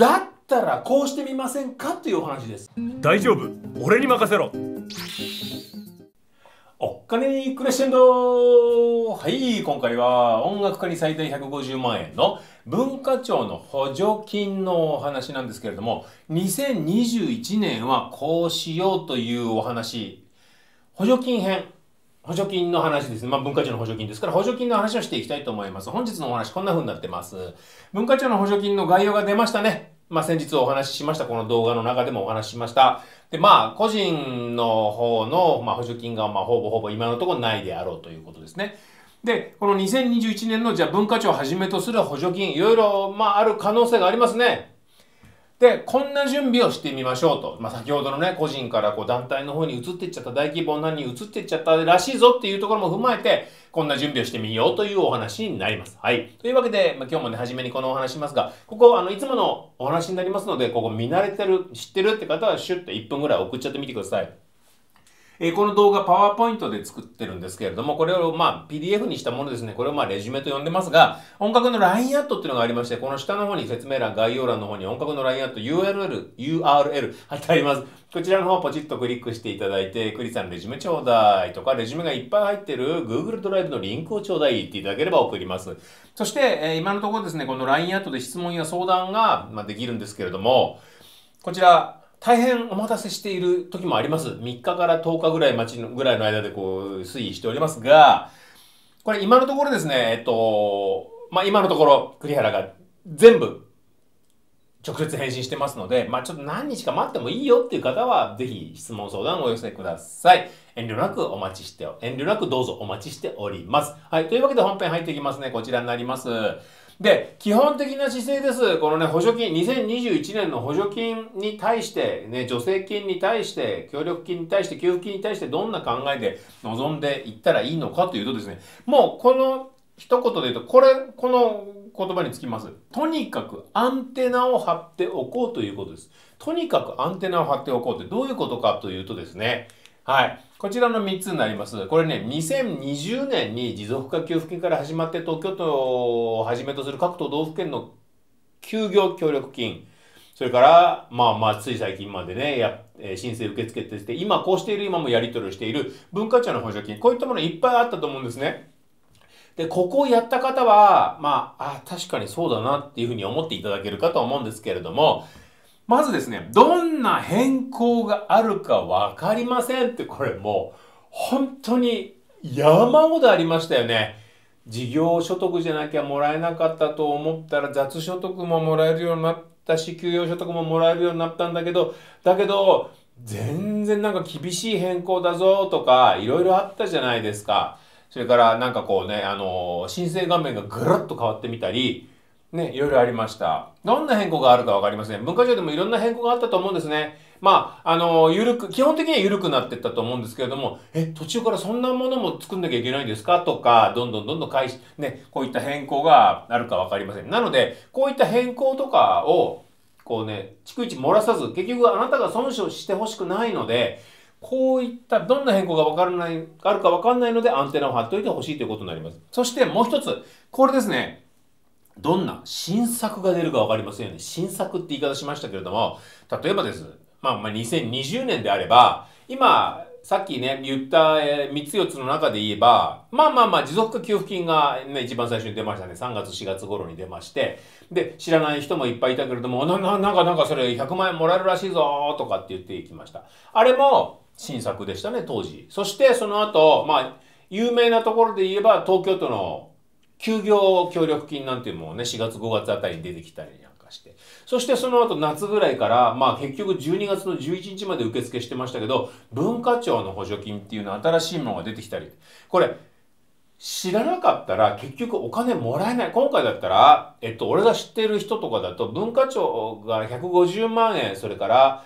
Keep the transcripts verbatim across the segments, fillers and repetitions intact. だったらこうしてみませんかというお話です。大丈夫、俺に任せろ。おっかねにクレッシェンド。はい、今回は音楽家に最大ひゃくごじゅうまんえんの文化庁の補助金のお話なんですけれども、にせんにじゅういちねんはこうしようというお話、補助金編、補助金の話ですね。まあ、文化庁の補助金ですから、補助金の話をしていきたいと思います。本日のお話、こんな風になってます。文化庁の補助金の概要が出ましたね。まあ、先日お話ししました。この動画の中でもお話ししました。で、まあ、個人の方の、まあ、補助金が、まあ、ほぼほぼ今のところないであろうということですね。で、このにせんにじゅういちねんの、じゃあ、文化庁をはじめとする補助金、いろいろ、まあ、ある可能性がありますね。で、こんな準備をしてみましょうと。まあ、先ほどのね、個人からこう団体の方に移っていっちゃった、大規模なに移っていっちゃったらしいぞっていうところも踏まえて、こんな準備をしてみようというお話になります。はい。というわけで、まあ、今日もね、初めにこのお話しますが、ここ、あの、いつものお話になりますので、ここ見慣れてる、知ってるって方は、シュッといっぷんぐらい送っちゃってみてください。えー、この動画、パワーポイントで作ってるんですけれども、これをまあ、ピーディーエフ にしたものですね。これをまあ、レジュメと呼んでますが、音楽のライン アットっていうのがありまして、この下の方に説明欄、概要欄の方に音楽の ライン アット ユーアールエル、ユーアールエル 貼ってあります。こちらの方をポチッとクリックしていただいて、クリさんレジュメちょうだいとか、レジュメがいっぱい入ってる Google ドライブのリンクをちょうだいっていただければ送ります。そして、今のところですね、この ライン アットで質問や相談ができるんですけれども、こちら、大変お待たせしている時もあります。みっかからとおかぐらい待ちの、ぐらいの間でこう推移しておりますが、これ今のところですね、えっと、まあ、今のところ栗原が全部直接返信してますので、まあ、ちょっと何日か待ってもいいよっていう方は、ぜひ質問相談をお寄せください。遠慮なくお待ちして、遠慮なくどうぞお待ちしております。はい。というわけで本編入っていきますね。こちらになります。で、基本的な姿勢です。このね、補助金、にせんにじゅういちねんの補助金に対して、ね、助成金に対して、協力金に対して、給付金に対して、どんな考えで臨んでいったらいいのかというとですね、もうこの一言で言うと、これ、この言葉につきます。とにかくアンテナを張っておこうということです。とにかくアンテナを張っておこうってどういうことかというとですね、はい。こちらのみっつになります。これね、にせんにじゅうねんに持続化給付金から始まって東京都をはじめとする各都道府県の休業協力金、それから、まあまあ、つい最近までね、や申請受付ってして、今こうしている、今もやり取りをしている文化庁の補助金、こういったものいっぱいあったと思うんですね。で、ここをやった方は、まあ、あ、確かにそうだなっていうふうに思っていただけるかと思うんですけれども、まずですね、どんな変更があるかわかりませんって、これもう、本当に山ほどありましたよね。事業所得じゃなきゃもらえなかったと思ったら、雑所得ももらえるようになったし、給与所得ももらえるようになったんだけど、だけど、全然なんか厳しい変更だぞとか、いろいろあったじゃないですか。それからなんかこうね、あの、申請画面がぐらっと変わってみたり、ね、いろいろありました。どんな変更があるかわかりません。文化庁でもいろんな変更があったと思うんですね。まあ、あの、緩く、基本的には緩くなってったと思うんですけれども、え、途中からそんなものも作んなきゃいけないんですかとか、どんどんどんどん開始、ね、こういった変更があるかわかりません。なので、こういった変更とかを、こうね、逐一漏らさず、結局あなたが損傷してほしくないので、こういった、どんな変更がわからない、あるかわかんないので、アンテナを張っておいてほしいということになります。そしてもう一つ、これですね。どんな新作が出るかわかりませんよね。新作って言い方しましたけれども、例えばです。まあ、まあ、にせんにじゅうねんであれば、今、さっきね、言ったみっつよっつの中で言えば、まあまあまあ、持続化給付金がね、一番最初に出ましたね。さんがつしがつ頃に出まして、で、知らない人もいっぱいいたけれども、な、な、なんかなんかそれひゃくまんえんもらえるらしいぞーとかって言っていきました。あれも新作でしたね、当時。そして、その後、まあ、有名なところで言えば、東京都の休業協力金なんていうものをね、しがつごがつあたりに出てきたりなんかして。そしてその後夏ぐらいから、まあ結局じゅうにがつのじゅういちにちまで受付してましたけど、文化庁の補助金っていうの新しいものが出てきたり。これ、知らなかったら結局お金もらえない。今回だったら、えっと、俺が知ってる人とかだと、文化庁がひゃくごじゅうまんえん、それから、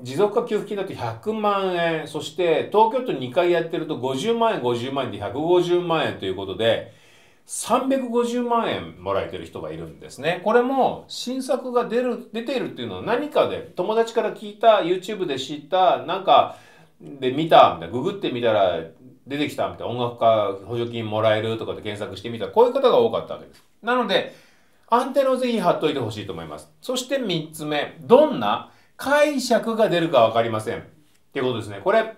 持続化給付金だとひゃくまんえん、そして東京都にかいやってるとごじゅうまんえん、ごじゅうまんえんでひゃくごじゅうまんえんということで、さんびゃくごじゅうまんえんもらえてる人がいるんですね。これも新作が出る、出ているっていうのは何かで友達から聞いた、YouTube で知った、なんかで見た、みたいな、ググってみたら出てきた、みたいな、音楽家補助金もらえるとかで検索してみた、こういう方が多かったわけです。なので、アンテナをぜひ貼っといてほしいと思います。そしてみっつめ、どんな解釈が出るかわかりませんっていうことですね。これ、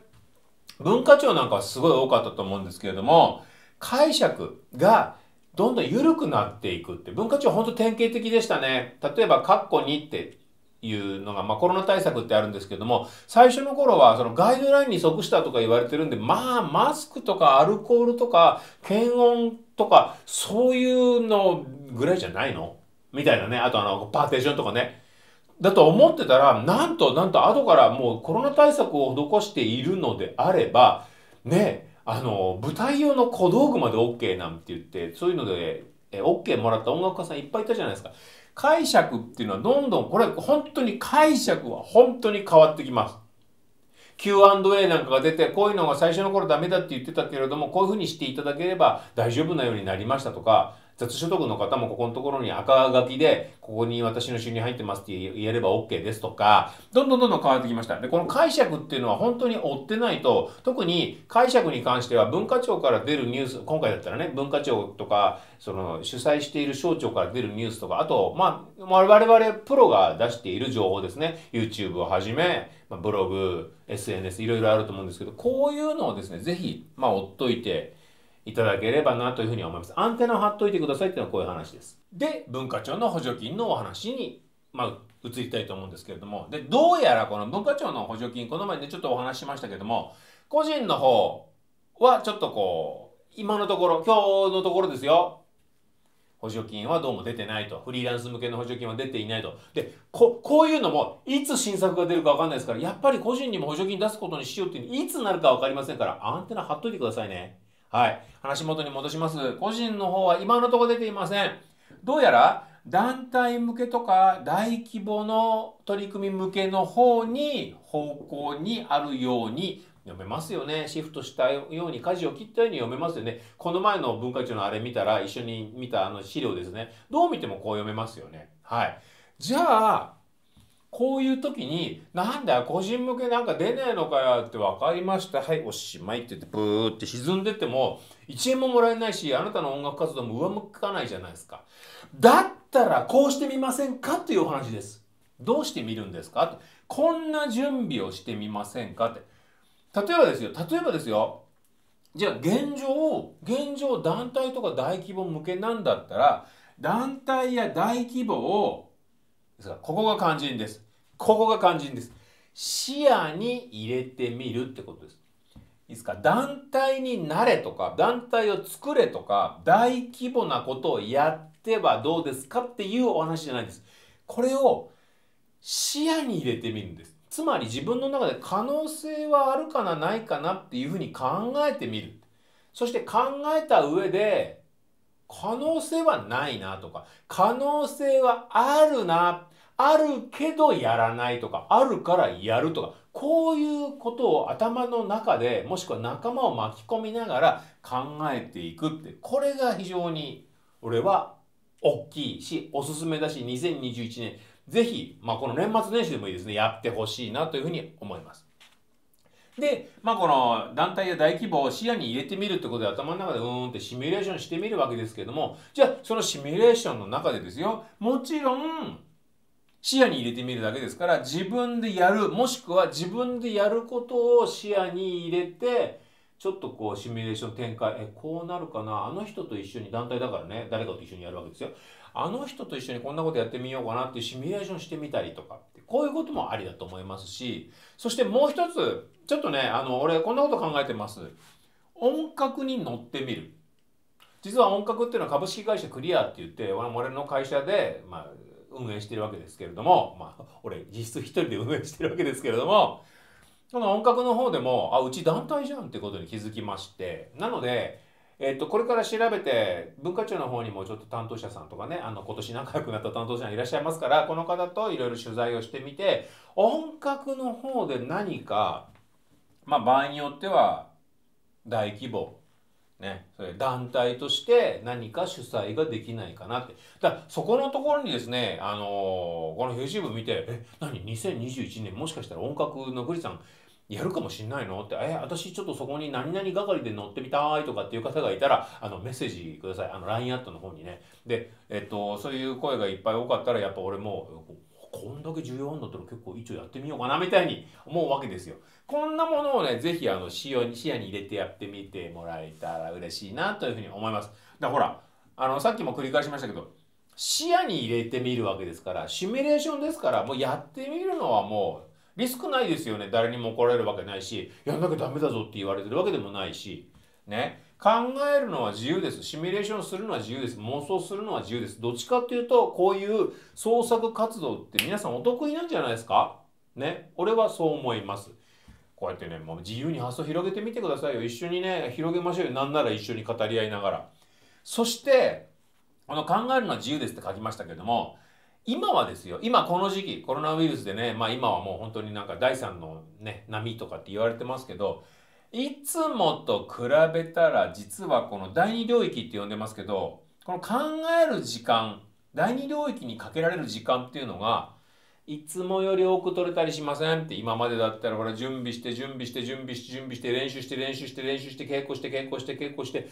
文化庁なんかはすごい多かったと思うんですけれども、解釈がどんどん緩くなっていくって、文化庁本当典型的でしたね。例えば、カッコにっていうのが、まあコロナ対策ってあるんですけども、最初の頃はそのガイドラインに即したとか言われてるんで、まあマスクとかアルコールとか検温とか、そういうのぐらいじゃないのみたいなね。あとあの、パーテーションとかね。だと思ってたら、なんとなんと後からもうコロナ対策を施しているのであれば、ね、あの、舞台用の小道具まで オーケー なんて言って、そういうので オーケー もらった音楽家さんいっぱいいたじゃないですか。解釈っていうのはどんどん、これ本当に解釈は本当に変わってきます。キューアンドエー なんかが出て、こういうのが最初の頃ダメだって言ってたけれども、こういうふうにしていただければ大丈夫なようになりましたとか、雑所得の方もここのところに赤書きで、ここに私の収入入ってますって言えれば オーケー ですとか、どんどんどんどん変わってきました。で、この解釈っていうのは本当に追ってないと、特に解釈に関しては文化庁から出るニュース、今回だったらね、文化庁とか、その主催している省庁から出るニュースとか、あと、まあ、我々プロが出している情報ですね、ユーチューブ をはじめ、ブログ、エスエヌエス、いろいろあると思うんですけど、こういうのをですね、ぜひ、まあ、追っといて、いただければなというふうに思います。アンテナを張っといてくださいっていうのはこういう話です。で、文化庁の補助金のお話に、まあ、移りたいと思うんですけれども、で、どうやらこの文化庁の補助金、この前ね、ちょっとお話ししましたけども、個人の方はちょっとこう、今のところ、今日のところですよ。補助金はどうも出てないと。フリーランス向けの補助金は出ていないと。で、こ、こういうのも、いつ新作が出るかわかんないですから、やっぱり個人にも補助金出すことにしようっていうのいつなるかわかりませんから、アンテナ張っといてくださいね。はい。話元に戻します。個人の方は今のところ出ていません。どうやら団体向けとか大規模の取り組み向けの方に方向にあるように読めますよね。シフトしたように、舵を切ったように読めますよね。この前の文化庁のあれ見たら、一緒に見たあの資料ですね。どう見てもこう読めますよね。はい。じゃあ、こういう時に、なんだよ、個人向けなんか出ないのかよって分かりました。はい、おしまいって言って、ブーって沈んでっても、いちえんももらえないし、あなたの音楽活動も上向かないじゃないですか。だったら、こうしてみませんかというお話です。どうしてみるんですか?こんな準備をしてみませんかって。例えばですよ、例えばですよ。じゃあ、現状、現状団体とか大規模向けなんだったら、団体や大規模を、ですから、ここが肝心です。ここが肝心です。視野に入れてみるってことです。いいですか?団体になれとか、団体を作れとか、大規模なことをやってはどうですかっていうお話じゃないんです。これを視野に入れてみるんです。つまり自分の中で可能性はあるかな、ないかなっていうふうに考えてみる。そして考えた上で、可能性はないなとか、可能性はあるな、あるけどやらないとか、あるからやるとか、こういうことを頭の中で、もしくは仲間を巻き込みながら考えていくって、これが非常に俺は大きいし、おすすめだし、にせんにじゅういちねん、ぜひ、まあこの年末年始でもいいですね、やってほしいなというふうに思います。で、まあ、この団体や大規模を視野に入れてみるってことで頭の中でうーんってシミュレーションしてみるわけですけども、じゃあそのシミュレーションの中でですよ、もちろん視野に入れてみるだけですから、自分でやる、もしくは自分でやることを視野に入れて、ちょっとこうシミュレーション展開、え、こうなるかな、あの人と一緒に、団体だからね、誰かと一緒にやるわけですよ。あの人と一緒にこんなことやってみようかなっていうシミュレーションしてみたりとかって、こういうこともありだと思いますし、そしてもう一つ、ちょっとね、あの、俺こんなこと考えてます。音楽に乗ってみる。実は音楽っていうのは株式会社クリアって言って、俺の会社で、まあ、運営してるわけですけれども、まあ、俺実質一人で運営してるわけですけれども、この音楽の方でも、あ、うち団体じゃんってことに気づきまして、なので、えっと、これから調べて、文化庁の方にもちょっと担当者さんとかね、あの、今年仲良くなった担当者がいらっしゃいますから、この方といろいろ取材をしてみて、音楽の方で何か、まあ、場合によっては、大規模、ね、それ団体として何か主催ができないかなって。だから、そこのところにですね、あのー、この ユーチューブ 見て、え、何 ?にせんにじゅういちねん、もしかしたら音楽のグリさん、やるかもしんないのって、え、私ちょっとそこに何々係で乗ってみたいとかっていう方がいたら、あの、メッセージください。あの、ライン アットの方にね。で、えっと、そういう声がいっぱい多かったら、やっぱ俺も、こんだけ重要なんだったら結構一応やってみようかなみたいに思うわけですよ。こんなものをね、ぜひあの視野に入れてやってみてもらえたら嬉しいなというふうに思います。だからほら、あの、さっきも繰り返しましたけど、視野に入れてみるわけですから、シミュレーションですから、もうやってみるのはもうリスクないですよね。誰にも怒られるわけないし、やんなきゃダメだぞって言われてるわけでもないし、ね。考えるのは自由です。シミュレーションするのは自由です。妄想するのは自由です。どっちかっていうと、こういう創作活動って皆さんお得意なんじゃないですかね。俺はそう思います。こうやってね、もう自由に発想広げてみてくださいよ。一緒にね、広げましょうよ。なんなら一緒に語り合いながら。そして、この考えるのは自由ですって書きましたけども、今はですよ、今この時期、コロナウイルスでね、まあ今はもう本当になんかだいさんのね、波とかって言われてますけど、いつもと比べたら実はこのだいに領域って呼んでますけど、この考える時間、だいに領域にかけられる時間っていうのがいつもより多く取れたりしませんって。今までだったらほら、準備して準備して準備して準備して練習して練習して練習して稽古して稽古して稽古して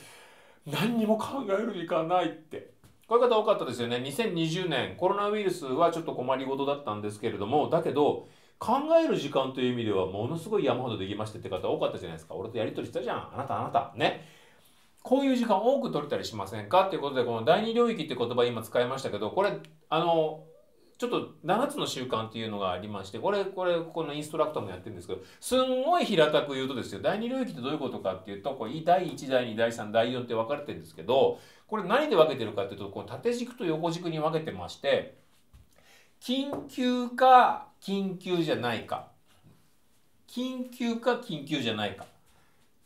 何にも考える時間ないって、こういう方多かったですよね。にせんにじゅうねんコロナウイルスはちょっと困りごとだったんですけれども、だけど考える時間という意味ではものすごい山ほどできましたって方多かったじゃないですか。俺とやり取りしたじゃん。あなたあなた。ね。こういう時間多く取れたりしませんかっていうことで、このだいに領域って言葉今使いましたけど、これ、あの、ちょっとななつの習慣っていうのがありまして、これ、これ、このインストラクターもやってるんですけど、すんごい平たく言うとですよ、だいに領域ってどういうことかっていうと、これだいいち、だいに、だいさん、だいよんって分かれてるんですけど、これ何で分けてるかっていうと、この縦軸と横軸に分けてまして、緊急か、緊急じゃないか。緊急か緊急じゃないか。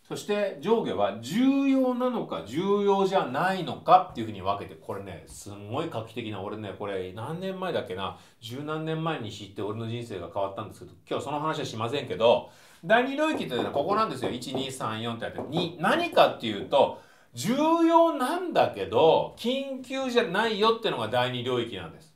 そして上下は重要なのか重要じゃないのかっていうふうに分けて、これね、すんごい画期的な、俺ね、これ何年前だっけな、十何年前に知って俺の人生が変わったんですけど、今日その話はしませんけど、だいに領域っていうのはここなんですよ。いち、に、さん、よんってやってに、何かっていうと、重要なんだけど、緊急じゃないよっていうのがだいに領域なんです。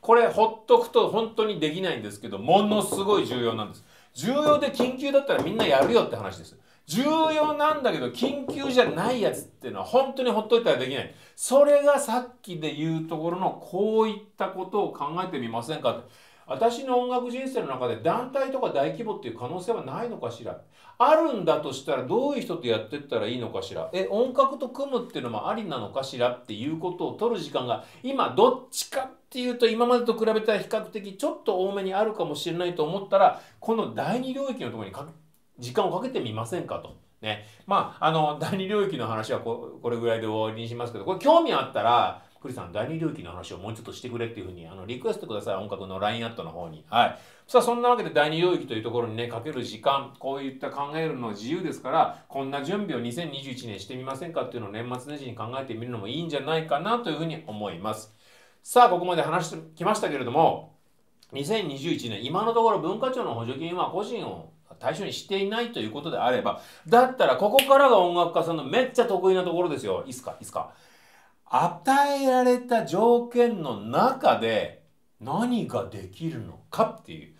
これほっとくと本当にできないんですけど、ものすごい重要なんです。重要で緊急だったらみんなやるよって話です。重要なんだけど緊急じゃないやつっていうのは本当にほっといたらできない。それがさっきで言うところのこういったことを考えてみませんかって。私の音楽人生の中で団体とか大規模っていう可能性はないのかしら。あるんだとしたらどういう人とやってったらいいのかしら。え、音楽と組むっていうのもありなのかしらっていうことを取る時間が今どっちかっていうと今までと比べたら比較的ちょっと多めにあるかもしれないと思ったら、このだいに領域のところにか時間をかけてみませんかと。ね。まあ、あの、だいに領域の話は こ, これぐらいで終わりにしますけど、これ興味あったら、栗さん、だいに領域の話をもうちょっとしてくれっていうふうに、あの、リクエストください。音楽の ライン アットの方に。はい。さあ、そんなわけでだいに領域というところにね、かける時間、こういった考えるの自由ですから、こんな準備をにせんにじゅういちねんしてみませんかっていうのを年末年始に考えてみるのもいいんじゃないかなというふうに思います。さあ、ここまで話してきましたけれども、にせんにじゅういちねん、今のところ文化庁の補助金は個人を対象にしていないということであれば、だったらここからが音楽家さんのめっちゃ得意なところですよ。いいっすか、いいっすか。与えられた条件の中で何ができるのかっていう。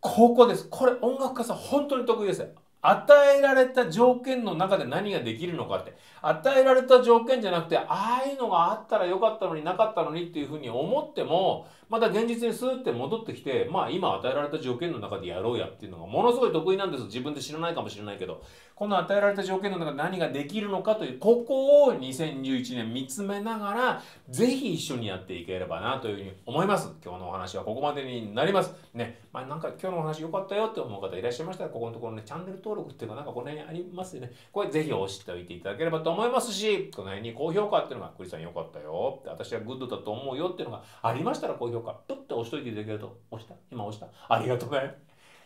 ここです。これ音楽家さん本当に得意です。与えられた条件の中で何ができるのかって。与えられた条件じゃなくて、ああいうのがあったらよかったのになかったのにっていうふうに思っても、また現実にスーって戻ってきて、まあ今与えられた条件の中でやろうやっていうのがものすごい得意なんです。自分で知らないかもしれないけど。この与えられた条件の中で何ができるのかという、ここをにせんじゅういちねん見つめながら、ぜひ一緒にやっていければなというふうに思います。今日のお話はここまでになります。ね。まあなんか今日のお話良かったよって思う方いらっしゃいましたら、ここのところね、チャンネル登録っていうかなんかこの辺ありますよね。これぜひ押しておいていただければと思いますし、この辺に高評価っていうのが、栗さん良かったよ、私はグッドだと思うよっていうのがありましたら、高評価プッと押しといていただけると、押した今押したありがとうね。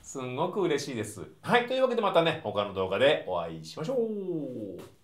すんごく嬉しいです。はい、というわけでまたね、他の動画でお会いしましょう。